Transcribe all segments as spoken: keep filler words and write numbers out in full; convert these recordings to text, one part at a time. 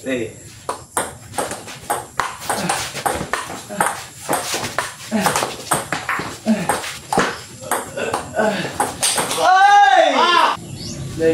礼。礼。礼。礼。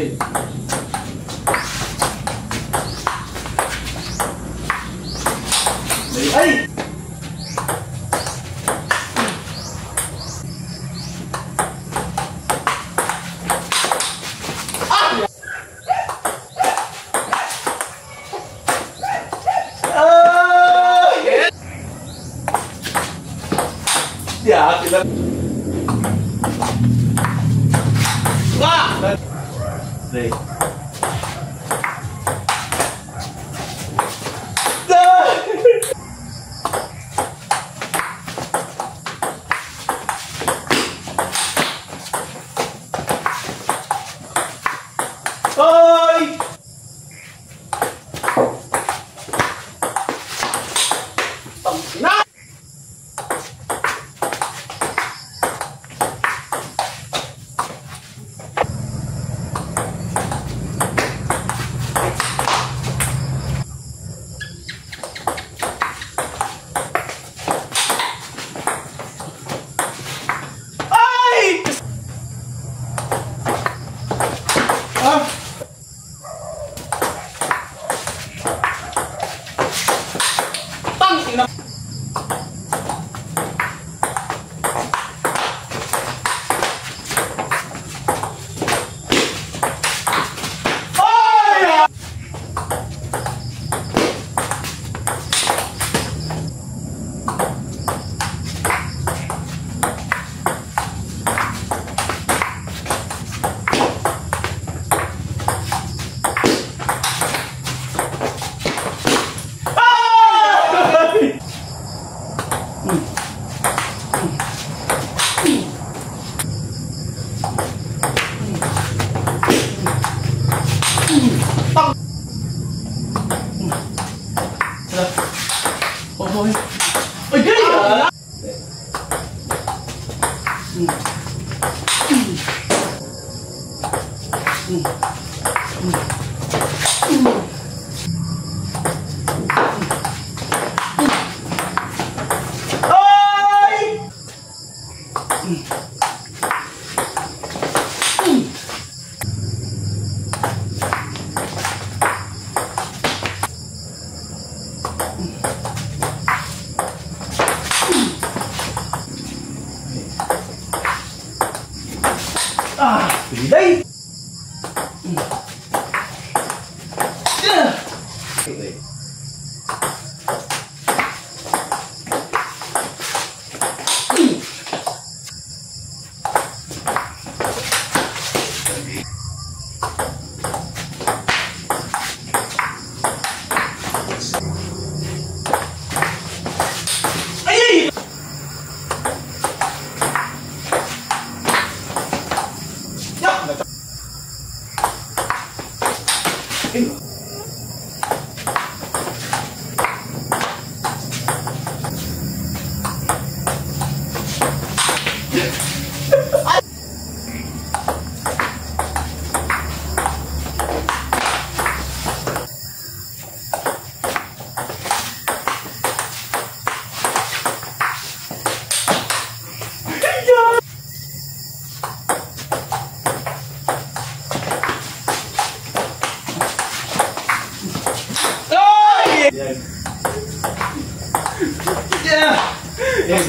Wah! Hey. Oi! Nah! Ôi ôi cái gì vậy? Ừ. Ừ. Ừ. Ừ. Ừ. Ôi. Ừ. Đây. Yeah. Yeah.